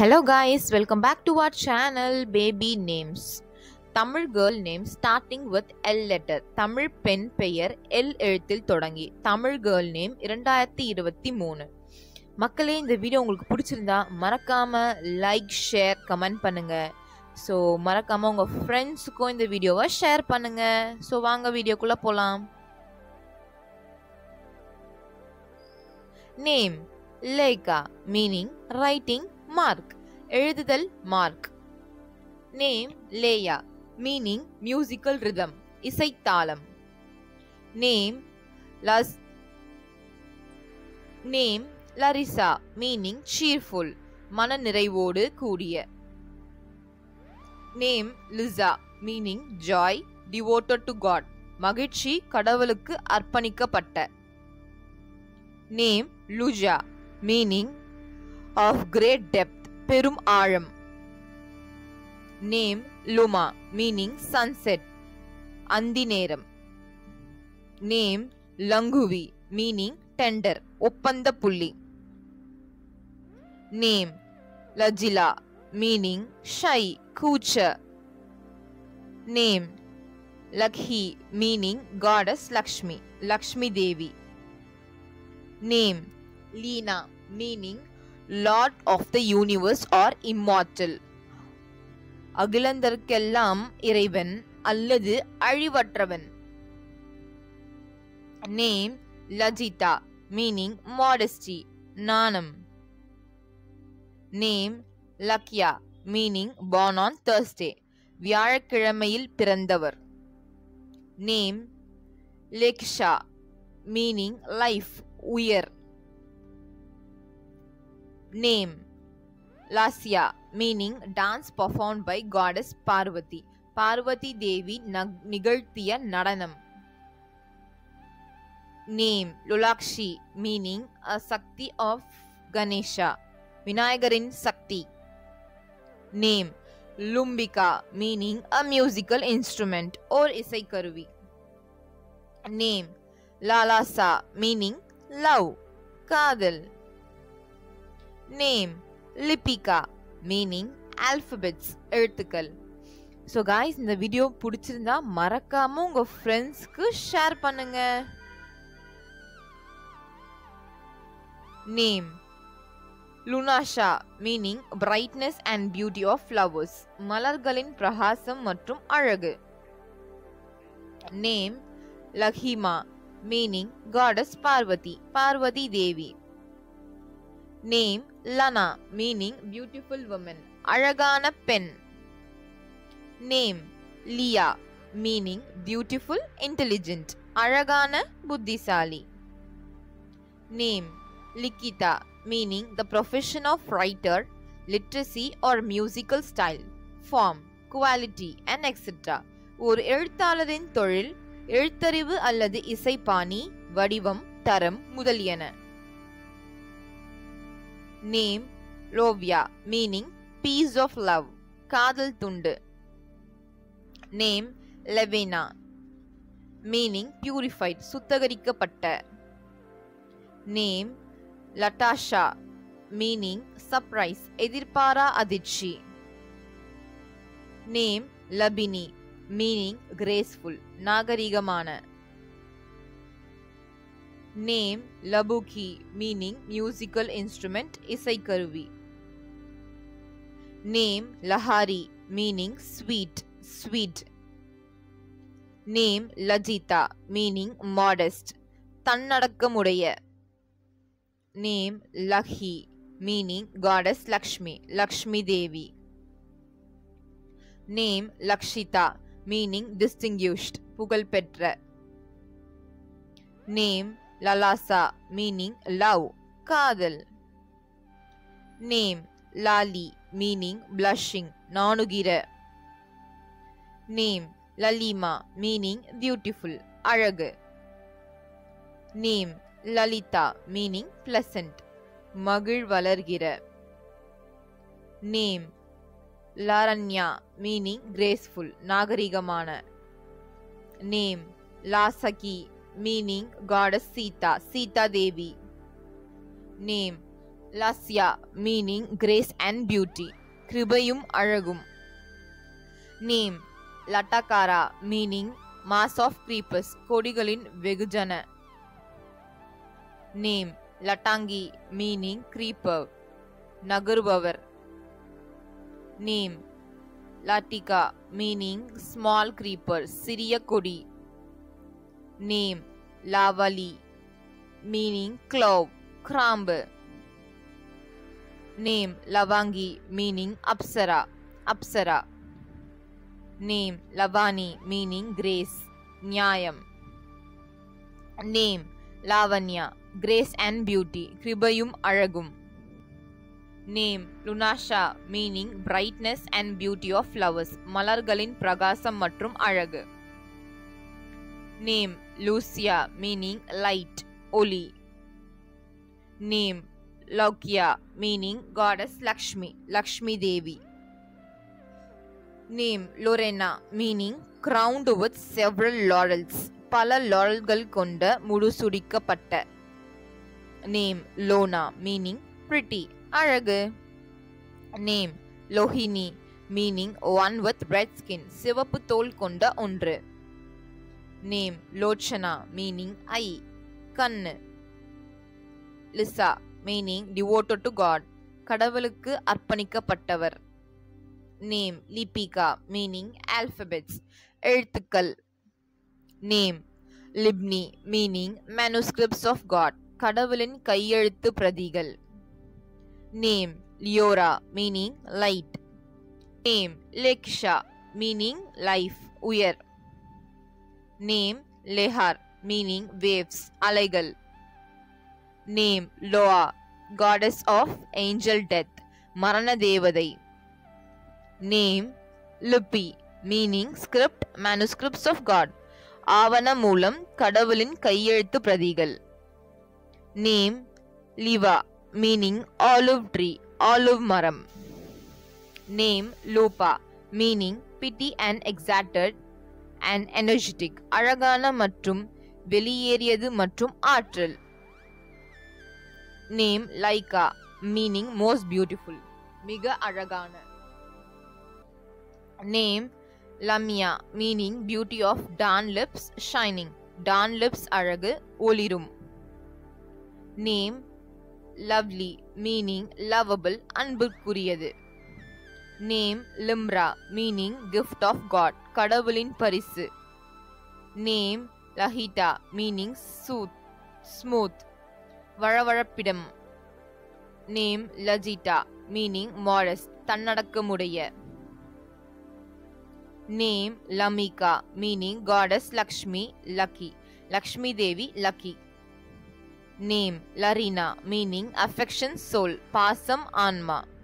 Hello guys, welcome back to our channel Baby Names. Tamil girl names starting with L letter. Tamil pen பெயர் L எழுத்தில் தொடங்கி Tamil girl name 2023. மக்களே, இந்த video உங்களுக்கு பிடிச்சிருந்தா மறக்காம லைக், ஷேர், கமெண்ட் பண்ணுங்க. சோ மறக்காம உங்க ஃப்ரெண்ட்ஸ்க்கு இந்த வீடியோவை ஷேர் பண்ணுங்க. சோ வாங்க வீடியோக்குள்ள போலாம். Name Leika meaning writing mark, எழுதுதல் mark. Name Leya meaning musical rhythm, இசைத்தாளம். Name Larissa meaning cheerful, மன நிறைவோடு கூடிய. Name Liza meaning joy, devoted to God, மகிழ்ச்சி கடவுளுக்கு அர்ப்பணிக்கப்பட்ட. Name Luja meaning of great depth, perum aalam. Name Luma meaning sunset, andineram. Name Languvi meaning tender, oppandapulli. Name Lajila meaning shy, coocher. Name Lakhi meaning goddess Lakshmi, Lakshmi Devi. Name Leena meaning Lord of the universe or immortal, அகிலந்தர்க்கெல்லாம் இறைவன் அல்லது அழிவற்றவன். Name Lajita meaning modesty, நாணம். Name Lakya meaning born on Thursday, வியாழக்கிழமையில் பிறந்தவர். Name Leksha meaning life, உயர். Name Lasya meaning dance performed by goddess Parvati, Parvati Devi Nigaltiya Nadanam. Name Lulakshi meaning a Sakti of Ganesha, Vinayagarin Sakti. Name Lumbika meaning a musical instrument or Isai Karuvi. Name Lalasa meaning love, Kadal. Name Lipika meaning alphabets, எழுத்துக்கள். So guys, இந்த video பிடிச்சிருந்தா மறக்காம உங்க ஃப்ரெண்ட்ஸ்க்கு share பண்ணுங்க. Name Lunasha meaning brightness and beauty of flowers, மலர்களின் பிரகாசம் மற்றும் அழகு. Name Lakhima meaning goddess Parvati, Parvati Devi. Name Lana meaning beautiful woman, Aragana pen. Name Leah meaning beautiful, intelligent, Aragana buddhisali. Name Likita meaning the profession of writer, literacy or musical style, form, quality and etc. ஒரு எழுத்தாளரின் தொழில், எழுத்தறிவு அல்லது இசைபாணி, வடிவம், தரம் முதலியன. Name Lovya meaning peace of love, Kadal Tundu. Name Levena meaning purified, Suthagarikapatta. Name Latasha meaning surprise, Edirpara Adichi. Name Labini meaning graceful, Nagarigamana. Name Labuki meaning musical instrument, Isai Karuvi. Name Lahari meaning sweet, sweet. Name Lajita meaning modest, Tannadakkamudaiya. Name Lakhi meaning goddess Lakshmi, Lakshmi Devi. Name Lakshita meaning distinguished, Pugal Petra. Name Lalasa meaning love, Kadal. Name Lali meaning blushing, Nanugira. Name Lalima meaning beautiful, Arag. Name Lalita meaning pleasant, Magil Valargira. Name Laranya meaning graceful, Nagarigamana. Name Lasaki meaning goddess Sita, Sita Devi. Name Lasya meaning grace and beauty. Kribayum Aragum. Name Latakara meaning mass of creepers. Kodigalin Vegujana. Name Latangi meaning creeper. Nagarbavar. Name Latika meaning small creeper. Siriya Kodi. Name Lavali meaning clove. Crumble. Name Lavangi meaning Apsara. Apsara. Name Lavani meaning grace. Nyayam. Name Lavanya grace and beauty. Kribayum Aragum. Name Lunasha meaning brightness and beauty of flowers. Malargalin Pragasam Matrum Arag. Name Lucia meaning light. Oli. Name Lakya meaning goddess Lakshmi. Lakshmi Devi. Name Lorena meaning crowned with several laurels. Pala laurelgal konda mudusudikapatta. Name Lona meaning pretty. Aragu. Name Lohini meaning one with red skin. Sivappu thol konda ondru. Name Lochana meaning eye. Kannu. Lisa meaning devoted to God. Kadavalukku arpanikkapattavar. Name Lipika meaning alphabets. Ezhuthukal. Name Libni meaning manuscripts of God. Kadavalin kaiyezhuthu pradigal. Name Leora meaning light. Name Leksha meaning life. Uyar. Name Lehar meaning waves. Alaigal. Name Loa goddess of angel death. Marana Devadai. Name Lippi meaning script, manuscripts of God. Avana Moolam Kadavalin Kaiyezhuthu Pradigal. Name Liva meaning olive tree. Olive Maram. Name Lupa meaning pity and exalted and energetic. Aragana Matrum Veliyeriyadu Matrum Aatral. Name Laika meaning most beautiful. Miga Aragana. Name Lamia meaning beauty of dawn lips shining. Dawn lips Aragu Olirum. Name Lovely meaning lovable Anbukkuriyadu. Name Limra meaning gift of God. Kadavalin Parisu. Name Lahita meaning sooth, smooth. Varavarappidam. Name Lajita meaning modest. Tannadakkamudaiya. Name Lamika meaning goddess Lakshmi. Lucky. Lakshmi Devi. Lucky. Name Larina meaning affection soul. Pasam Anma.